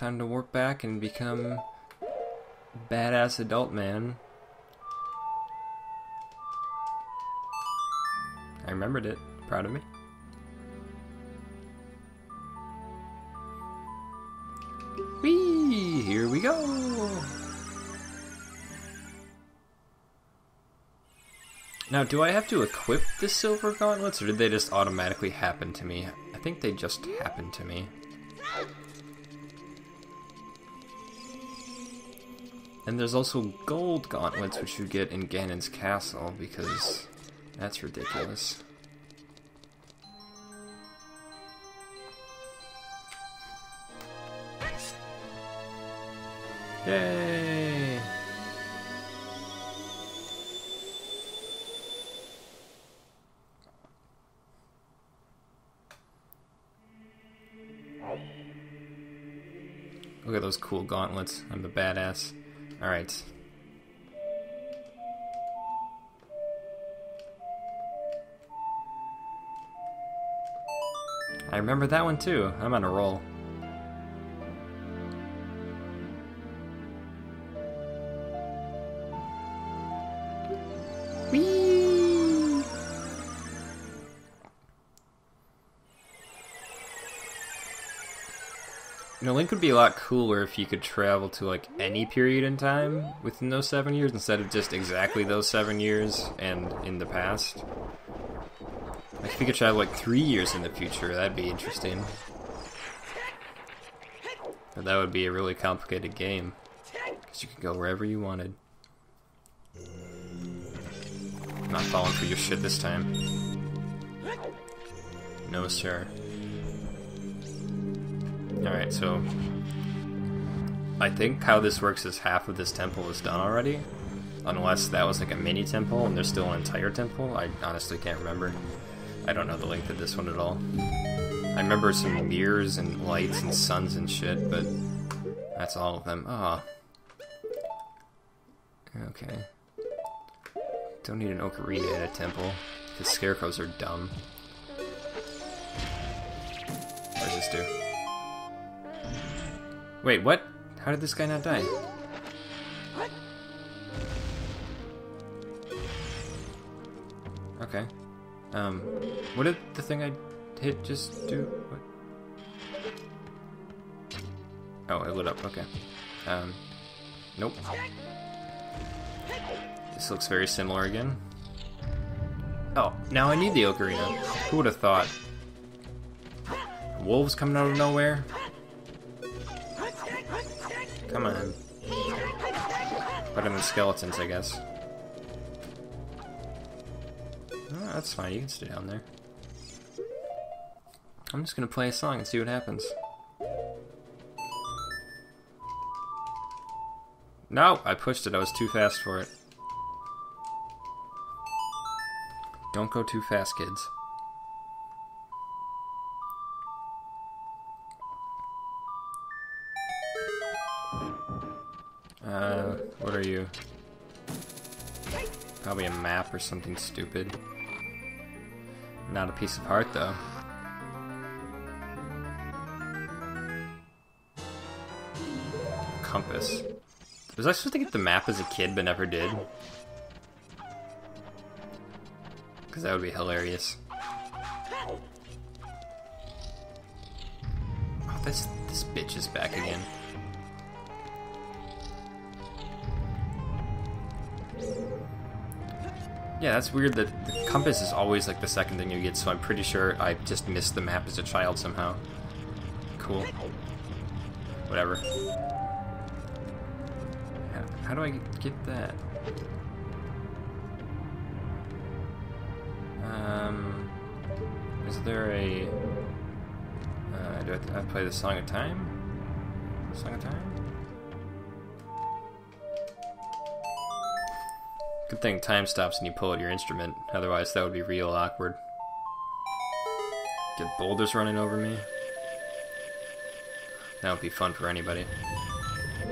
time to warp back and become badass adult man. I remembered it. Proud of me. Whee! Here we go! Now, do I have to equip the silver gauntlets, or did they just automatically happen to me? I think they just happened to me. And there's also gold gauntlets, which you get in Ganon's castle, because that's ridiculous. Yay! Look at those cool gauntlets. I'm the badass. Alright. I remember that one too. I'm on a roll. Whee! You know, Link would be a lot cooler if you could travel to like any period in time within those 7 years instead of just exactly those 7 years and in the past. Like, if you could travel like 3 years in the future, that'd be interesting. But that would be a really complicated game, because you could go wherever you wanted. I'm not falling for your shit this time. No, sir. Alright, so I think how this works is half of this temple is done already. Unless that was like a mini temple and there's still an entire temple. I honestly can't remember. I don't know the length of this one at all. I remember some mirrors and lights and suns and shit, but that's all of them. Ah. Oh. Okay. Don't need an ocarina at a temple, because scarecrows are dumb. What does this do? Wait, what? How did this guy not die? Okay. What did the thing I hit just do? What? Oh, it lit up, okay. Nope. This looks very similar again. Oh, now I need the ocarina. Who would have thought? Wolves coming out of nowhere? Come on. Better than skeletons, I guess. Oh, that's fine, you can stay down there. I'm just gonna play a song and see what happens. No! I pushed it, I was too fast for it. Don't go too fast, kids. What are you? Probably a map or something stupid. Not a piece of heart, though. Compass. Was I supposed to get the map as a kid, but never did? Because that would be hilarious. Oh, this bitch is back again. Yeah, that's weird that the compass is always like the second thing you get, so I'm pretty sure I just missed the map as a child somehow. Cool. Whatever. How do I get that? Is there a... do I have to play the Song of Time? Song of Time? Good thing time stops and you pull out your instrument, otherwise that would be real awkward. Get boulders running over me? That would be fun for anybody.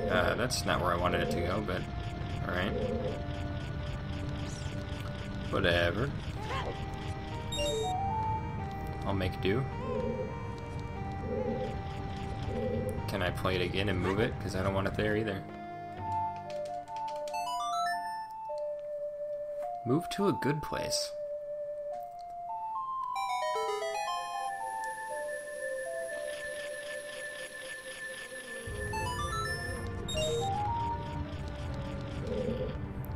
That's not where I wanted it to go, but... alright. Whatever. I'll make do. Can I play it again and move it? Because I don't want it there either. Move to a good place.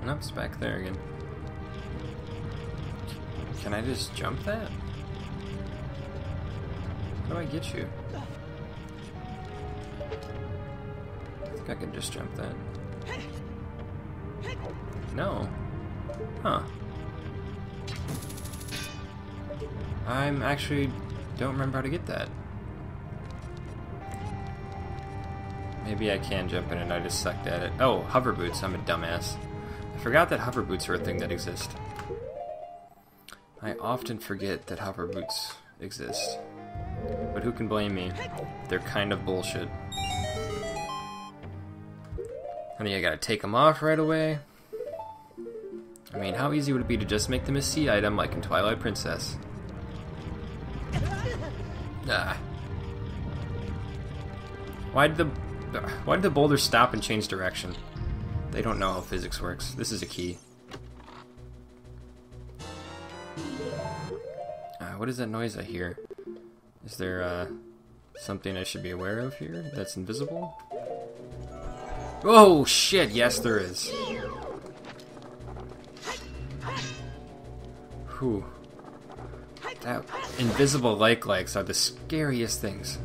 Nope, it's back there again. Can I just jump that? How do I get you? I think I can just jump that. No. Huh. I'm actually don't remember how to get that. Maybe I can jump in and I just sucked at it. Oh, hover boots, I'm a dumbass. I forgot that hover boots are a thing that exist. I often forget that hover boots exist. But who can blame me? They're kind of bullshit. Honey, I gotta take them off right away. I mean, how easy would it be to just make them a sea item like in Twilight Princess? Ah. Why did the boulder stop and change direction? They don't know how physics works. This is a key. What is that noise I hear? Is there something I should be aware of here that's invisible? Oh shit, yes there is. Whew. That invisible like-likes are the scariest things.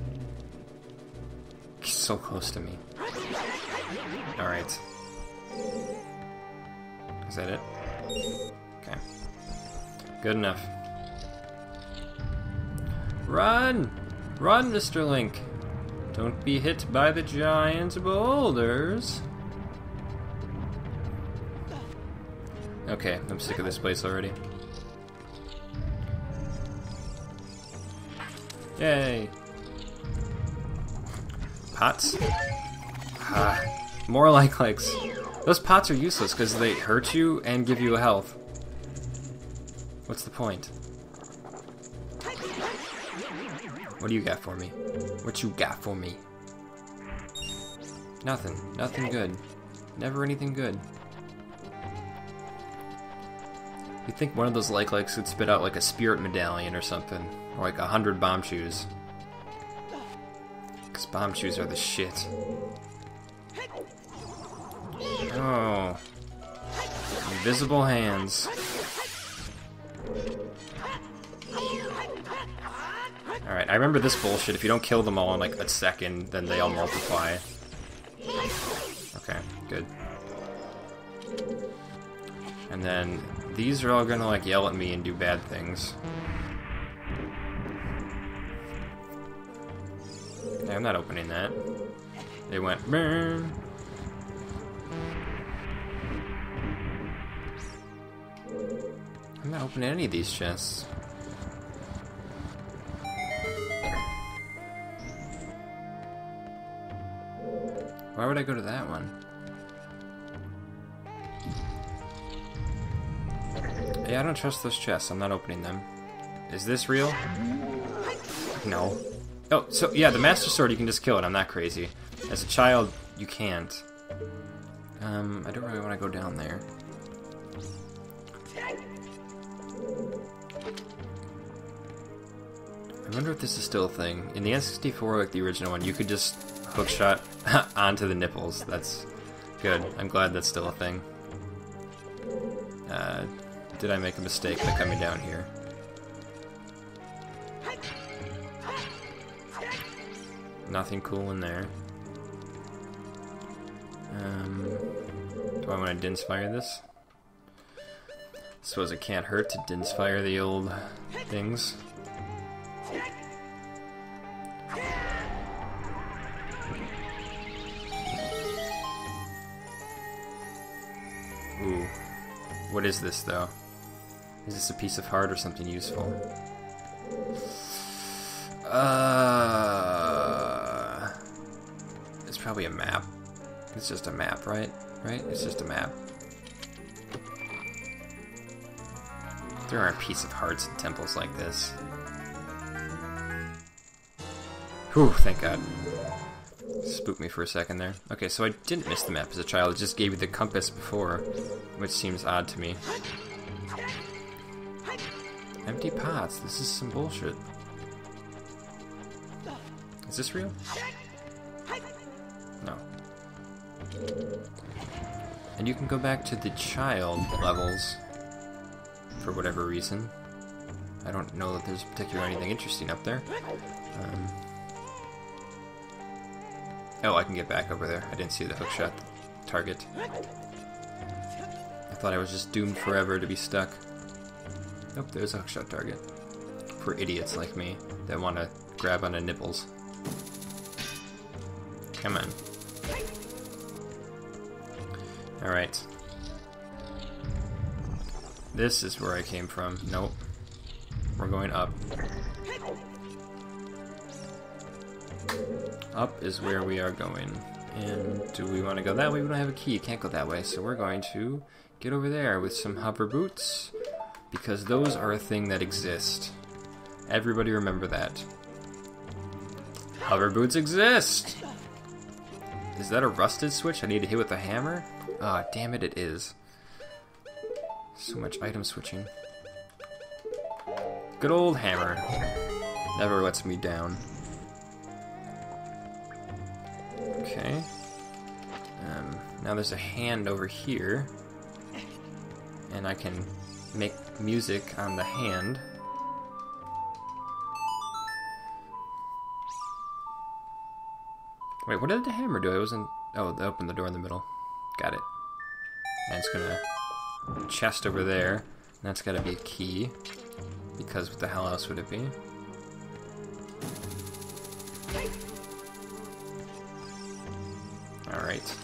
So close to me. Alright. Is that it? Okay. Good enough. Run! Run, Mr. Link! Don't be hit by the giant boulders! Okay, I'm sick of this place already. Yay! Pots? Ah, more like-likes. Those pots are useless because they hurt you and give you health. What's the point? What do you got for me? What you got for me? Nothing. Nothing good. Never anything good. You'd think one of those like-likes could spit out like a spirit medallion or something. Or like 100 bomb shoes. Because bomb shoes are the shit. Oh. Invisible hands. Alright, I remember this bullshit. If you don't kill them all in like a second, then they all multiply. Okay, good. And then these are all gonna like yell at me and do bad things. Yeah, I'm not opening that. They went burn. I'm not opening any of these chests. Why would I go to that one? Yeah, I don't trust those chests. I'm not opening them. Is this real? No. Oh, so yeah, the Master Sword, you can just kill it. I'm not crazy. As a child, you can't. I don't really want to go down there. I wonder if this is still a thing. In the N64, like the original one, you could just hookshot onto the nipples. That's good. I'm glad that's still a thing. Did I make a mistake by coming down here? Nothing cool in there. Do I want to Dinsfire this? Suppose it can't hurt to Dinsfire the old things. Ooh. What is this, though? Is this a piece of heart or something useful? It's probably a map. It's just a map, right? Right? It's just a map. There aren't piece of hearts in temples like this. Whew, thank God. spooked me for a second there. Okay, so I didn't miss the map as a child, it just gave you the compass before, which seems odd to me. Empty pots, this is some bullshit. Is this real? No. And you can go back to the child levels for whatever reason. I don't know that there's particularly anything interesting up there. Oh, I can get back over there. I didn't see the hookshot target. I thought I was just doomed forever to be stuck. Nope, there's a hookshot target. For idiots like me that want to grab on the nipples. Come on. Alright. This is where I came from. Nope. We're going up. Up is where we are going. And do we want to go that way? We don't have a key. Can't go that way. So we're going to get over there with some hover boots. Because those are a thing that exist. Everybody remember that. Hover boots exist! Is that a rusted switch I need to hit with a hammer? Ah, oh, damn it, it is. So much item switching. Good old hammer. Never lets me down. Okay. Now there's a hand over here. And I can make music on the hand. Wait, what did the hammer do? It wasn't... Oh, it opened the door in the middle. Got it. And it's gonna... chest over there. And that's gotta be a key. Because what the hell else would it be? Alright.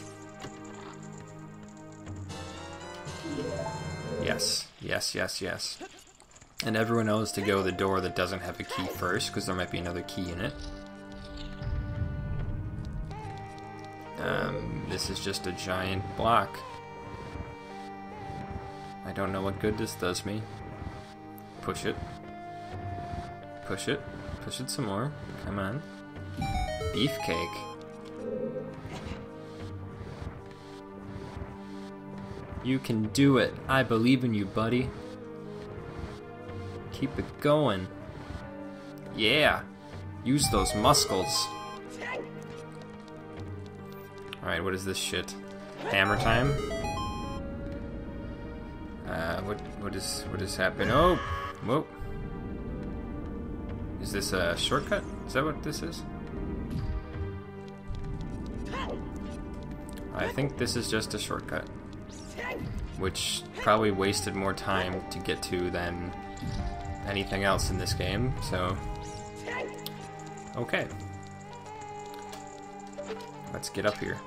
Yes, yes, yes, yes. And everyone knows to go the door that doesn't have a key first, because there might be another key in it. This is just a giant block. I don't know what good this does me. Push it. Push it. Push it some more. Come on. Beefcake. You can do it. I believe in you, buddy. Keep it going. Yeah. Use those muscles. Alright, what is this shit? Hammer time? What is happening? Oh! Whoa. Is this a shortcut? Is that what this is? I think this is just a shortcut. Which probably wasted more time to get to than anything else in this game, so... Okay. Let's get up here.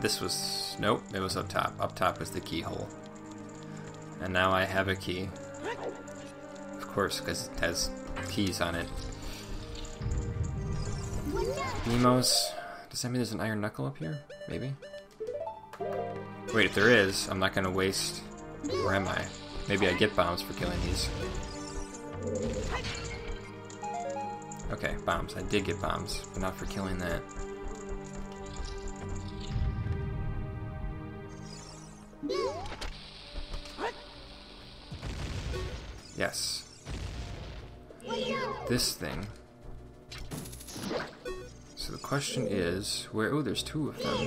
This was... Nope, it was up top. Up top is the keyhole. And now I have a key. Of course, because it has keys on it. Nemos. Does that mean there's an iron knuckle up here? Maybe? Wait, if there is, I'm not going to waste... Where am I? Maybe I get bombs for killing these. Okay, bombs. I did get bombs, but not for killing that. Yes. This thing. So the question is, where... Oh, there's two of them.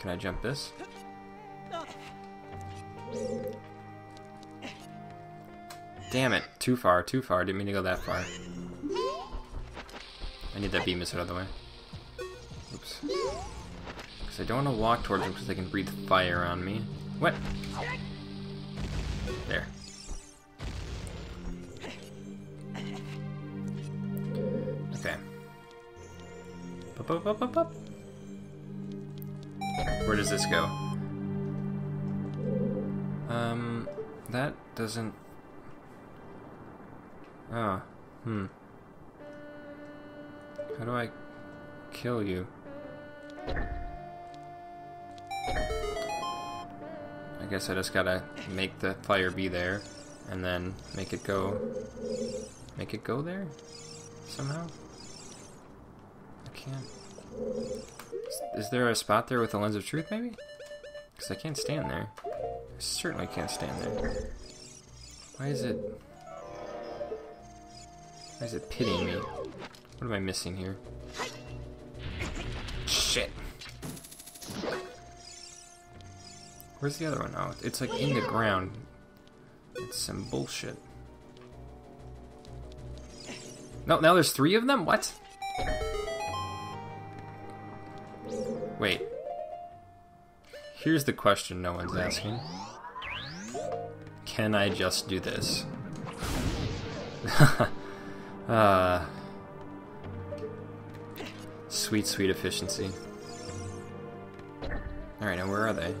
Can I jump this? Damn it. Too far, too far. Didn't mean to go that far. I need that beam missile out of the way. Oops. Because I don't want to walk towards them because they can breathe fire on me. What? There. Okay. Up, up, up, up, up. Where does this go? That doesn't... Ah, How do I kill you? I guess I just gotta make the fire be there, and then make it go there somehow. I can't. Is there a spot there with a lens of truth, maybe? Because I can't stand there. I certainly can't stand there. Why is it pitying me? What am I missing here? Shit. Where's the other one? Oh, it's like in the ground. It's some bullshit. No, now there's three of them? What? Wait. Here's the question no one's asking. Can I just do this? Sweet, sweet efficiency. Alright, now where are they?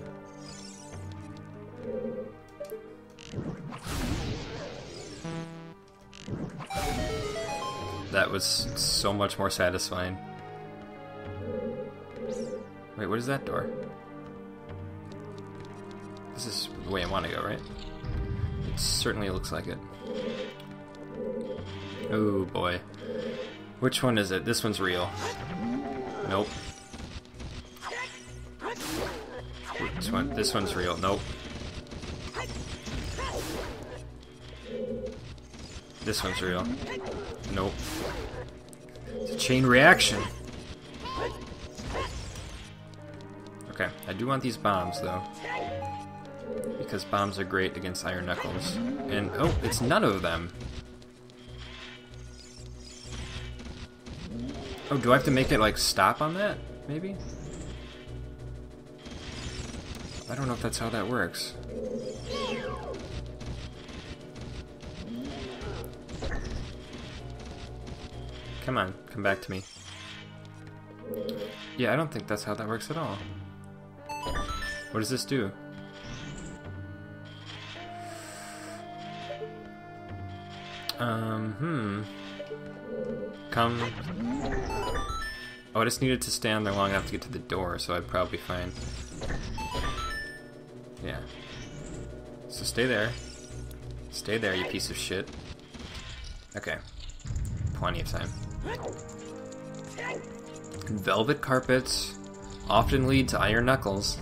That was so much more satisfying. Wait, what is that door? This is the way I want to go, right? It certainly looks like it. Oh boy. Which one is it? This one's real. Nope. This one's real. Nope. This one's real. Nope. It's a chain reaction. Okay, I do want these bombs though. Because bombs are great against Iron Knuckles. And oh, it's none of them. Oh, do I have to make it like stop on that? Maybe? I don't know if that's how that works. Come on, come back to me. Yeah, I don't think that's how that works at all. What does this do? Come. Oh, I just needed to stand there long enough to get to the door, so I'd probably be fine. Yeah. So stay there. Stay there, you piece of shit. Okay. Plenty of time. Velvet carpets often lead to Iron Knuckles.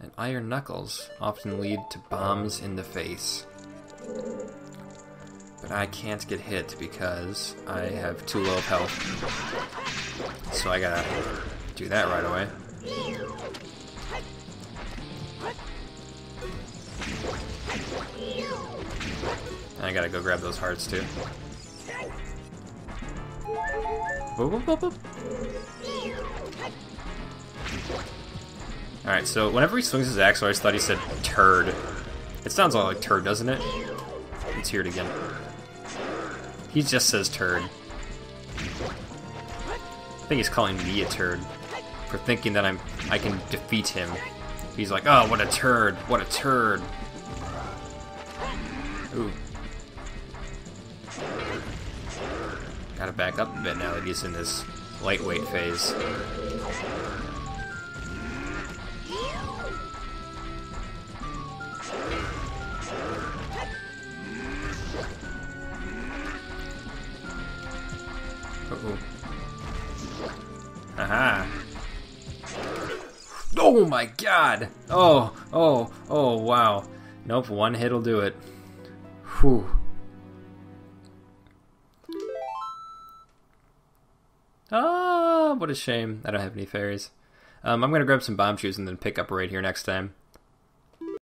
And Iron Knuckles often lead to bombs in the face. But I can't get hit because I have too low health. So I gotta do that right away. And I gotta go grab those hearts too. Boop, boop, boop, boop. Alright, so whenever he swings his axe, I always thought he said turd. It sounds a lot like turd, doesn't it? Let's hear it again. He just says turd. I think he's calling me a turd for thinking that I can defeat him. He's like, oh, what a turd, what a turd. Ooh. Gotta back up a bit now that he's in this lightweight phase. Uh-oh. Aha. Oh my god! Oh, oh, oh, wow. Nope, one hit'll do it. Whew. Ah, what a shame. I don't have any fairies. I'm going to grab some bomb shoes and then pick up right here next time.